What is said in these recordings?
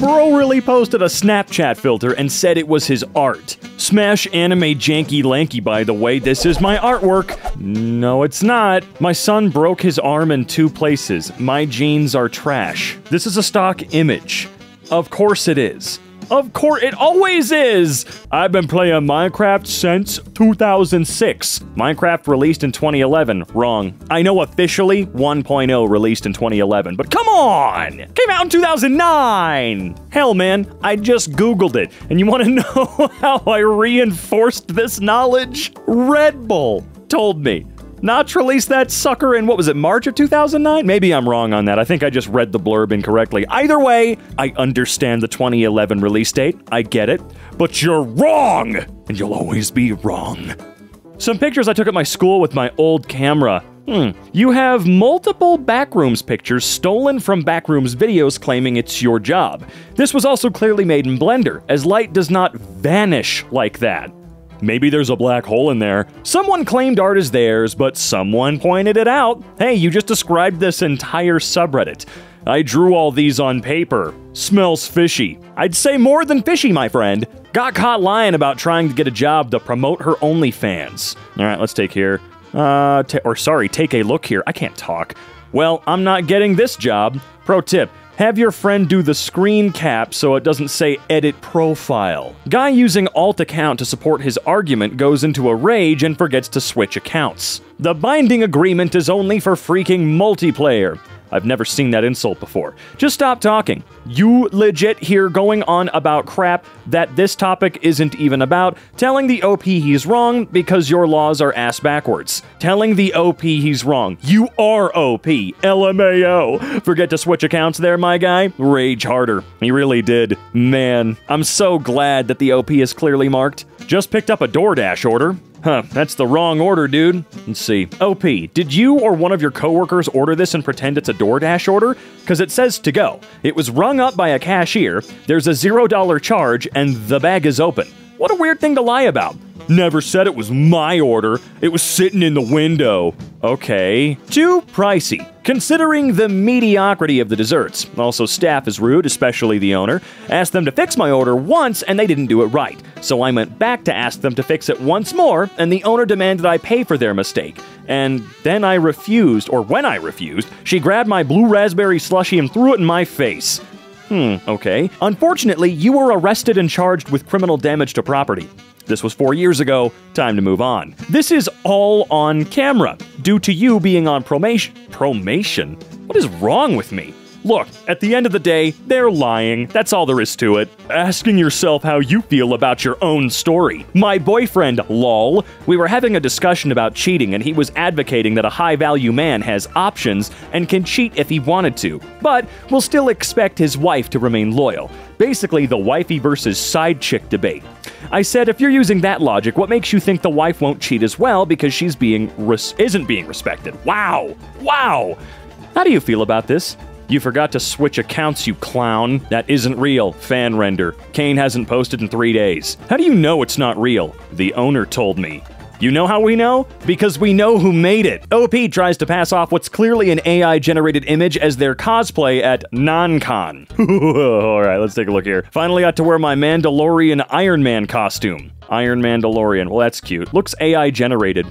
Bro really posted a Snapchat filter and said it was his art. Smash anime janky lanky, by the way, this is my artwork. No, it's not. My son broke his arm in 2 places. My jeans are trash. This is a stock image. Of course it is. Of course, it always is! I've been playing Minecraft since 2006. Minecraft released in 2011. Wrong. I know officially 1.0 released in 2011, but come on! Came out in 2009! Hell, man, I just Googled it. And you want to know how I reinforced this knowledge? Red Bull told me. Notch released that sucker in, what was it, March of 2009? Maybe I'm wrong on that. I think I just read the blurb incorrectly. Either way, I understand the 2011 release date. I get it. But you're wrong! And you'll always be wrong. Some pictures I took at my school with my old camera. You have multiple Backrooms pictures stolen from Backrooms videos claiming it's your job. This was also clearly made in Blender, as light does not vanish like that. Maybe there's a black hole in there. Someone claimed art is theirs, but someone pointed it out. Hey, you just described this entire subreddit. I drew all these on paper. Smells fishy. I'd say more than fishy, my friend. Got caught lying about trying to get a job to promote her OnlyFans. All right, let's take here. Take a look here. I can't talk. Well, I'm not getting this job. Pro tip. Have your friend do the screen cap so it doesn't say edit profile. Guy using alt account to support his argument goes into a rage and forgets to switch accounts. The binding agreement is only for freaking multiplayer. I've never seen that insult before. Just stop talking. You legit here going on about crap that this topic isn't even about, telling the OP he's wrong because your laws are ass backwards. Telling the OP he's wrong. You are OP. LMAO. Forget to switch accounts there, my guy. Rage harder. He really did. Man, I'm so glad that the OP is clearly marked. Just picked up a DoorDash order. Huh, that's the wrong order, dude. Let's see. OP, did you or one of your coworkers order this and pretend it's a DoorDash order? Because it says to go. It was rung up by a cashier, there's a $0 charge, and the bag is open. What a weird thing to lie about. Never said it was my order. It was sitting in the window. Okay. Too pricey, considering the mediocrity of the desserts. Also, staff is rude, especially the owner. Asked them to fix my order once, and they didn't do it right. So I went back to ask them to fix it once more, and the owner demanded I pay for their mistake. And then I refused, or when I refused, she grabbed my blue raspberry slushy and threw it in my face. Okay. Unfortunately, you were arrested and charged with criminal damage to property. This was 4 years ago, time to move on. This is all on camera, due to you being on probation. Probation? What is wrong with me? Look, at the end of the day, they're lying. That's all there is to it. Asking yourself how you feel about your own story. My boyfriend, lol, we were having a discussion about cheating and he was advocating that a high-value man has options and can cheat if he wanted to, but will still expect his wife to remain loyal. Basically, the wifey versus side chick debate. I said, if you're using that logic, what makes you think the wife won't cheat as well because she's isn't being respected? Wow! Wow! How do you feel about this? You forgot to switch accounts, you clown. That isn't real. Fan render. Kane hasn't posted in 3 days. How do you know it's not real? The owner told me. You know how we know? Because we know who made it. OP tries to pass off what's clearly an AI-generated image as their cosplay at non-con. All right, let's take a look here. Finally got to wear my Mandalorian Iron Man costume. Iron Mandalorian. Well, that's cute. Looks AI-generated.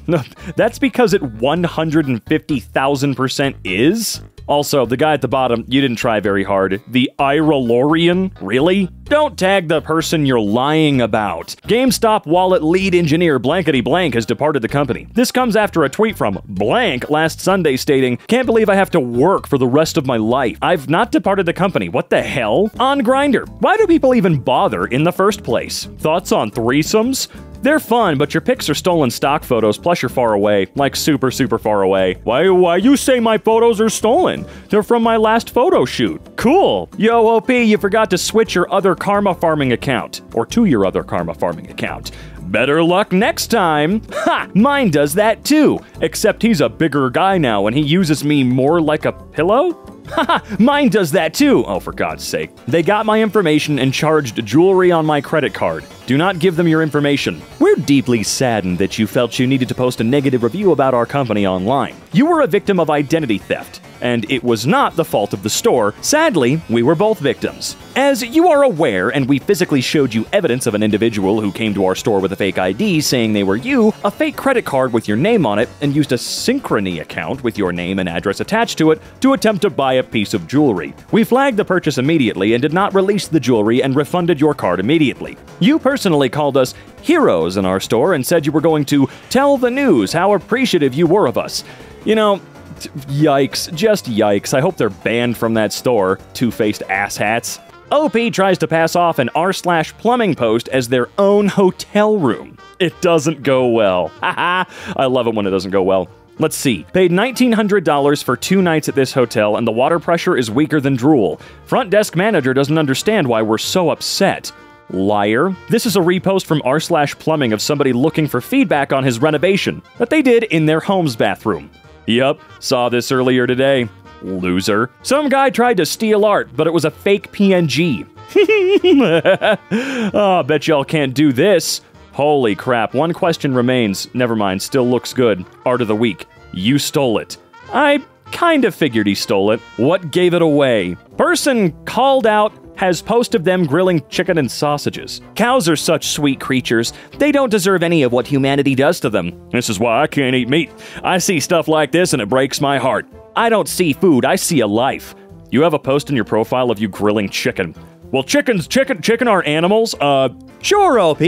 That's because it 150,000% is? Also, the guy at the bottom, you didn't try very hard. The Iralorian? Really? Don't tag the person you're lying about. GameStop wallet lead engineer blankety blank has departed the company. This comes after a tweet from blank last Sunday stating, "Can't believe I have to work for the rest of my life. I've not departed the company. What the hell?" On Grinder, why do people even bother in the first place? Thoughts on threesomes? They're fun, but your pics are stolen stock photos, plus you're far away. Like super, super far away. Why you say my photos are stolen? They're from my last photo shoot. Cool. Yo, OP, you forgot to switch your other karma farming account. Or to your other karma farming account. Better luck next time. Ha! Mine does that too. Except he's a bigger guy now and he uses me more like a pillow? Haha, mine does that too! Oh, for God's sake. They got my information and charged jewelry on my credit card. Do not give them your information. We're deeply saddened that you felt you needed to post a negative review about our company online. You were a victim of identity theft. and it was not the fault of the store. Sadly, we were both victims. As you are aware, and we physically showed you evidence of an individual who came to our store with a fake ID saying they were you, a fake credit card with your name on it, and used a Synchrony account with your name and address attached to it to attempt to buy a piece of jewelry. We flagged the purchase immediately and did not release the jewelry and refunded your card immediately. You personally called us heroes in our store and said you were going to tell the news how appreciative you were of us. You know, yikes, just yikes. I hope they're banned from that store, two-faced asshats. OP tries to pass off an r/plumbing post as their own hotel room. It doesn't go well. Haha, I love it when it doesn't go well. Let's see. Paid $1,900 for 2 nights at this hotel, and the water pressure is weaker than drool. Front desk manager doesn't understand why we're so upset. Liar. This is a repost from r/plumbing of somebody looking for feedback on his renovation that they did in their home's bathroom. Yup, saw this earlier today. Loser. Some guy tried to steal art, but it was a fake PNG. Oh, bet y'all can't do this. Holy crap, one question remains. Never mind, still looks good. Art of the week. You stole it. I kind of figured he stole it. What gave it away? Person called out has posted them grilling chicken and sausages. Cows are such sweet creatures. They don't deserve any of what humanity does to them. This is why I can't eat meat. I see stuff like this and it breaks my heart. I don't see food, I see a life. You have a post in your profile of you grilling chicken. Well, chicken are animals? Sure, OP.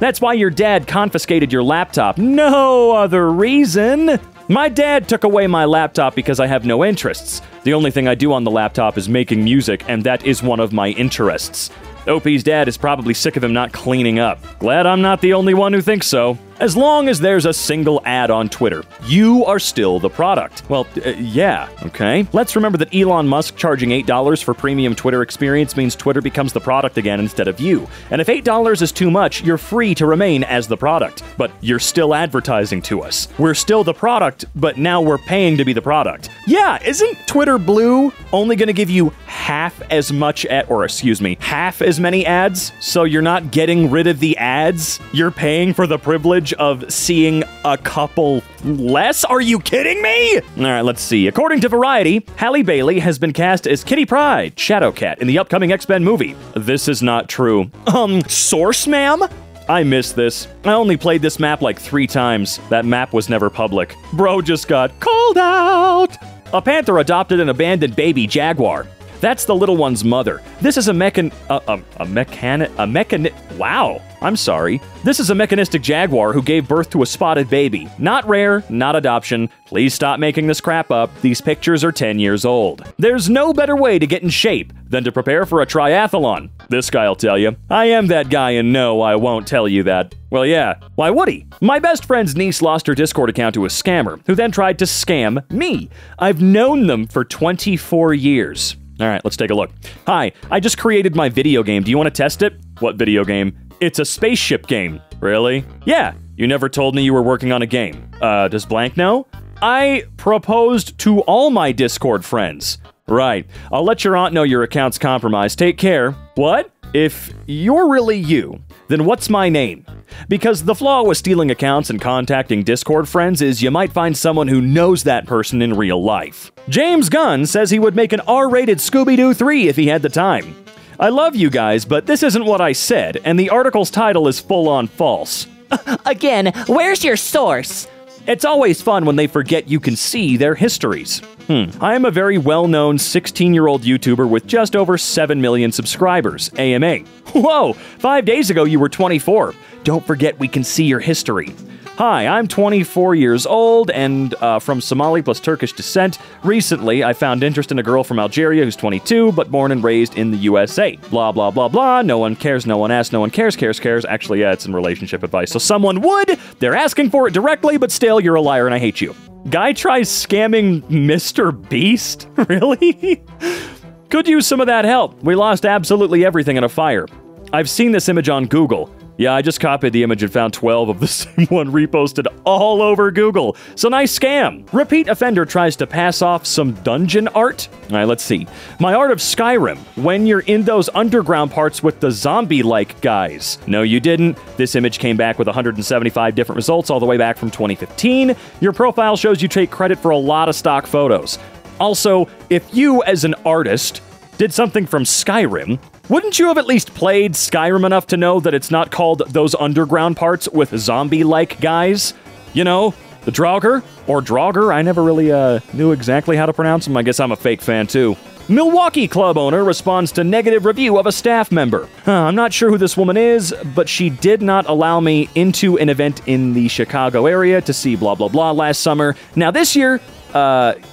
That's why your dad confiscated your laptop. No other reason. My dad took away my laptop because I have no interests. The only thing I do on the laptop is making music, and that is one of my interests. OP's dad is probably sick of him not cleaning up. Glad I'm not the only one who thinks so. As long as there's a single ad on Twitter, you are still the product. Well, yeah, okay. Let's remember that Elon Musk charging $8 for premium Twitter experience means Twitter becomes the product again instead of you. And if $8 is too much, you're free to remain as the product. But you're still advertising to us. We're still the product, but now we're paying to be the product. Yeah, isn't Twitter Blue only gonna give you half as much half as many ads? So you're not getting rid of the ads? You're paying for the privilege of seeing a couple less? Are you kidding me? Alright, let's see. According to Variety, Halle Bailey has been cast as Kitty Pryde, Shadowcat, in the upcoming X-Men movie. This is not true. Source, ma'am? I miss this. I only played this map like 3 times. That map was never public. Bro just got called out! A panther adopted an abandoned baby jaguar. That's the little one's mother. This is This is a mechanistic jaguar who gave birth to a spotted baby. Not rare, not adoption. Please stop making this crap up. These pictures are 10 years old. There's no better way to get in shape than to prepare for a triathlon. This guy'll tell you. I am that guy, and no, I won't tell you that. Well, yeah. Why would he? My best friend's niece lost her Discord account to a scammer, who then tried to scam me. I've known them for 24 years. All right, let's take a look. Hi, I just created my video game. Do you want to test it? What video game? It's a spaceship game. Really? Yeah, you never told me you were working on a game. Does blank know? I proposed to all my Discord friends. Right, I'll let your aunt know your account's compromised. Take care. What? If you're really you, then what's my name? Because the flaw with stealing accounts and contacting Discord friends is you might find someone who knows that person in real life. James Gunn says he would make an R-rated Scooby-Doo 3 if he had the time. I love you guys, but this isn't what I said, and the article's title is full-on false. Again, where's your source? It's always fun when they forget you can see their histories. I am a very well-known 16-year-old YouTuber with just over 7 million subscribers, AMA. Whoa, 5 days ago you were 24. Don't forget we can see your history. Hi, I'm 24 years old and from Somali plus Turkish descent. Recently, I found interest in a girl from Algeria who's 22, but born and raised in the USA. Blah, blah, blah, blah. No one cares, no one asks, no one cares, cares. Actually, yeah, it's in relationship advice. So someone would. They're asking for it directly, but still, you're a liar and I hate you. Guy tries scamming Mr. Beast? Really? Could use some of that help. We lost absolutely everything in a fire. I've seen this image on Google. Yeah, I just copied the image and found 12 of the same one reposted all over Google. So nice scam. Repeat offender tries to pass off some dungeon art. All right, let's see. My art of Skyrim, when you're in those underground parts with the zombie-like guys. No, you didn't. This image came back with 175 different results all the way back from 2015. Your profile shows you take credit for a lot of stock photos. Also, if you, as an artist, did something from Skyrim, wouldn't you have at least played Skyrim enough to know that it's not called those underground parts with zombie-like guys? You know, the Draugr, or Draugr, I never really knew exactly how to pronounce them, I guess I'm a fake fan too. Milwaukee club owner responds to negative review of a staff member. I'm not sure who this woman is, but she did not allow me into an event in the Chicago area to see blah blah blah last summer. Now this year,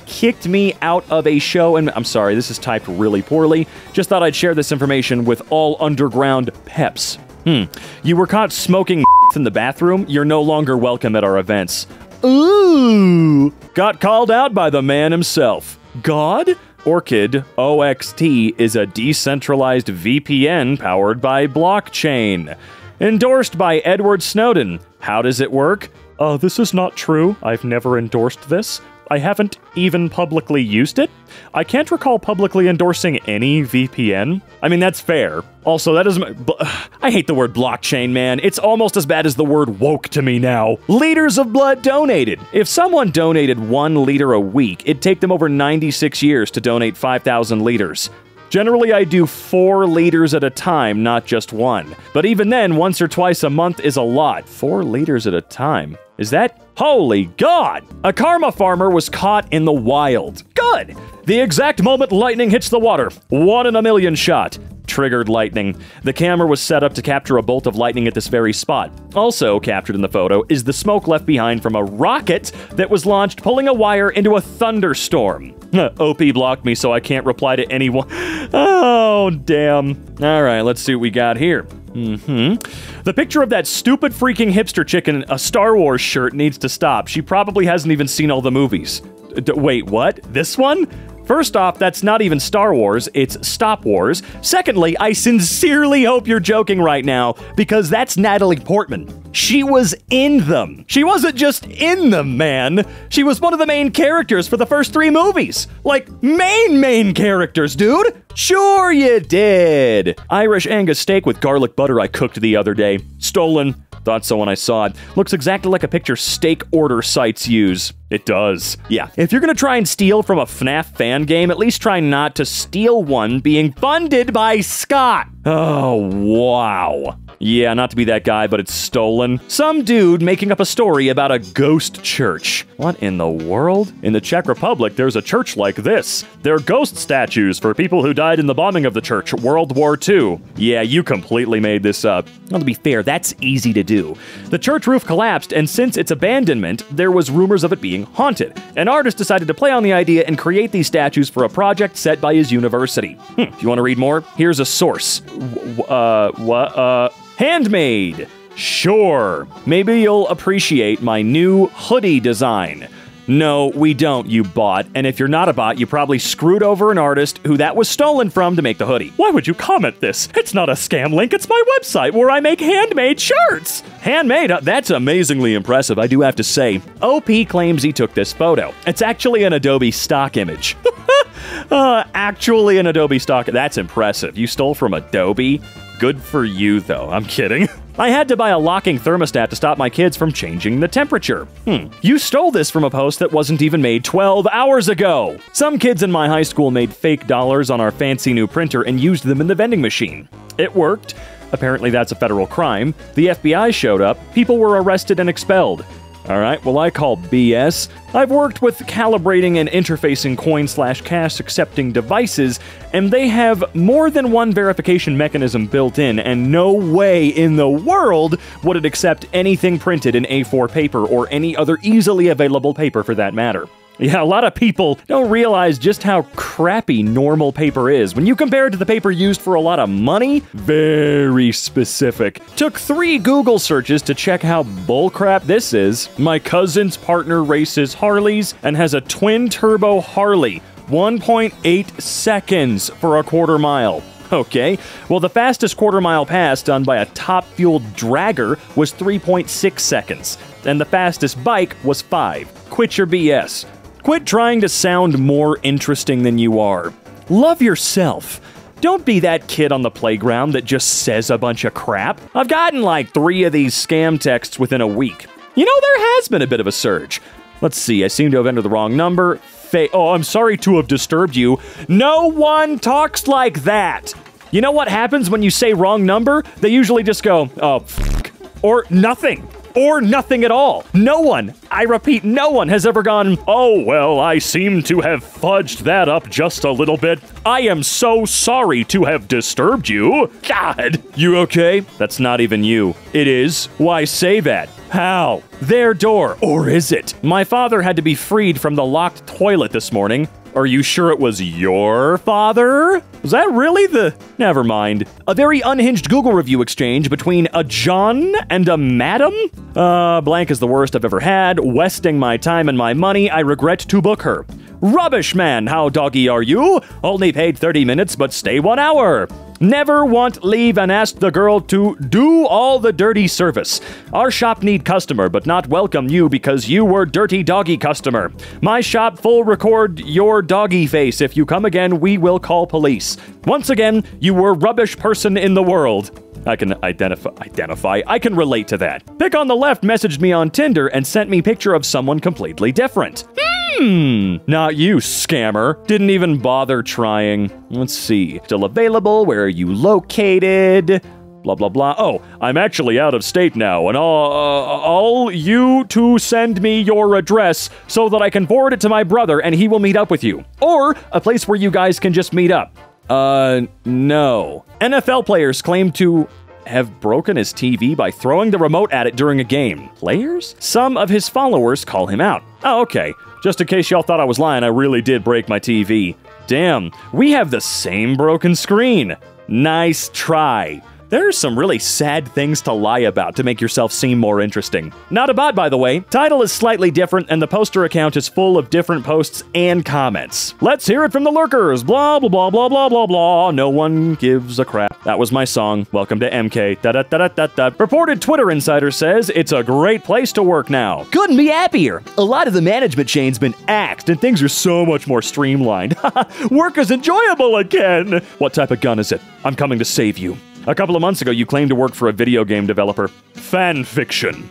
kicked me out of a show, and I'm sorry, this is typed really poorly. Just thought I'd share this information with all underground peps. You were caught smoking in the bathroom. You're no longer welcome at our events. Ooh! Got called out by the man himself. God? Orchid OXT is a decentralized VPN powered by blockchain. Endorsed by Edward Snowden. How does it work? This is not true. I've never endorsed this. I haven't even publicly used it. I can't recall publicly endorsing any VPN. I mean, that's fair. Also, that doesn't... I hate the word blockchain, man. It's almost as bad as the word woke to me now. Liters of blood donated. If someone donated 1 liter a week, it'd take them over 96 years to donate 5,000 liters. Generally, I do 4 liters at a time, not just one. But even then, once or twice a month is a lot. 4 liters at a time? Is that... Holy God! A karma farmer was caught in the wild. Good! The exact moment lightning hits the water. 1 in a million shot. Triggered lightning. The camera was set up to capture a bolt of lightning at this very spot. Also captured in the photo is the smoke left behind from a rocket that was launched pulling a wire into a thunderstorm. OP blocked me, so I can't reply to anyone. Oh, damn. All right, let's see what we got here. The picture of that stupid freaking hipster chick in a Star Wars shirt needs to stop. She probably hasn't even seen all the movies. Wait, what? This one? First off, that's not even Star Wars, it's Stop Wars. Secondly, I sincerely hope you're joking right now, because that's Natalie Portman. She was in them. She wasn't just in them, man. She was one of the main characters for the first 3 movies. Like, main characters, dude. Sure you did. Irish Angus steak with garlic butter I cooked the other day. Stolen. Thought so when I saw it. Looks exactly like a picture steak order sites use. It does. Yeah. If you're gonna try and steal from a FNAF fan game, at least try not to steal one being funded by Scott. Oh, wow. Yeah, not to be that guy, but it's stolen. Some dude making up a story about a ghost church. What in the world? In the Czech Republic, there's a church like this. They're ghost statues for people who died in the bombing of the church, World War II. Yeah, you completely made this up. Well, to be fair, that's easy to do. The church roof collapsed, and since its abandonment, there was rumors of it being haunted. An artist decided to play on the idea and create these statues for a project set by his university. If you want to read more, here's a source. Handmade. Sure. Maybe you'll appreciate my new hoodie design. No, we don't, you bot. And if you're not a bot, you probably screwed over an artist who that was stolen from to make the hoodie. Why would you comment this? It's not a scam link, it's my website where I make handmade shirts. Handmade? That's amazingly impressive, I do have to say. OP claims he took this photo. It's actually an Adobe stock image. Actually an Adobe stock. That's impressive. You stole from Adobe? Good for you, though. I'm kidding. I had to buy a locking thermostat to stop my kids from changing the temperature. You stole this from a post that wasn't even made 12 hours ago. Some kids in my high school made fake dollars on our fancy new printer and used them in the vending machine. It worked. Apparently that's a federal crime. The FBI showed up. People were arrested and expelled. All right, well, I call BS. I've worked with calibrating and interfacing coin/cash accepting devices, and they have more than one verification mechanism built in, and no way in the world would it accept anything printed in A4 paper or any other easily available paper for that matter. Yeah, a lot of people don't realize just how crappy normal paper is. When you compare it to the paper used for a lot of money, very specific. Took 3 Google searches to check how bullcrap this is. My cousin's partner races Harleys and has a twin-turbo Harley, 1.8 seconds for a quarter mile. Okay, well, the fastest quarter mile pass done by a top-fueled Draugr was 3.6 seconds, and the fastest bike was 5. Quit your BS. Quit trying to sound more interesting than you are. Love yourself. Don't be that kid on the playground that just says a bunch of crap. I've gotten like 3 of these scam texts within a week. You know, there has been a bit of a surge. Let's see, I seem to have entered the wrong number. face. Oh, I'm sorry to have disturbed you. No one talks like that. You know what happens when you say wrong number? They usually just go, oh, fuck, or nothing. Or nothing at all. No one, I repeat, no one has ever gone, oh, well, I seem to have fudged that up just a little bit. I am so sorry to have disturbed you. God. You okay? That's not even you. It is. Why say that? How? Their door, or is it? My father had to be freed from the locked toilet this morning. Are you sure it was your father? Was that really the... Never mind. A very unhinged Google review exchange between a John and a madam? Blank is the worst I've ever had. Wasting my time and my money. I regret to book her. Rubbish, man. How doggy are you? Only paid 30 minutes, but stay 1 hour. Never want leave and ask the girl to do all the dirty service. Our shop need customer, but not welcome you because you were dirty doggy customer. My shop full record your doggy face. If you come again, we will call police. Once again, you were rubbish person in the world. I can identify. I can relate to that. Pick on the left messaged me on Tinder and sent me picture of someone completely different. Not you, scammer. Didn't even bother trying. Let's see. Still available? Where are you located? Blah, blah, blah. Oh, I'm actually out of state now, and all you to send me your address so that I can forward it to my brother and he will meet up with you. Or a place where you guys can just meet up. No. NFL players claim to have broken his TV by throwing the remote at it during a game. Players? Some of his followers call him out. Oh, okay. Just in case y'all thought I was lying, I really did break my TV. Damn, we have the same broken screen. Nice try. There are some really sad things to lie about to make yourself seem more interesting. Not a bot, by the way. Title is slightly different, and the poster account is full of different posts and comments. Let's hear it from the lurkers. Blah, blah, blah, blah, blah, blah, blah. No one gives a crap. That was my song. Welcome to MK. Da, da, da, da, da, da. Reported Twitter insider says it's a great place to work now. Couldn't be happier. A lot of the management chain's been axed, and things are so much more streamlined. Work is enjoyable again. What type of gun is it? I'm coming to save you. A couple of months ago, you claimed to work for a video game developer. Fan fiction.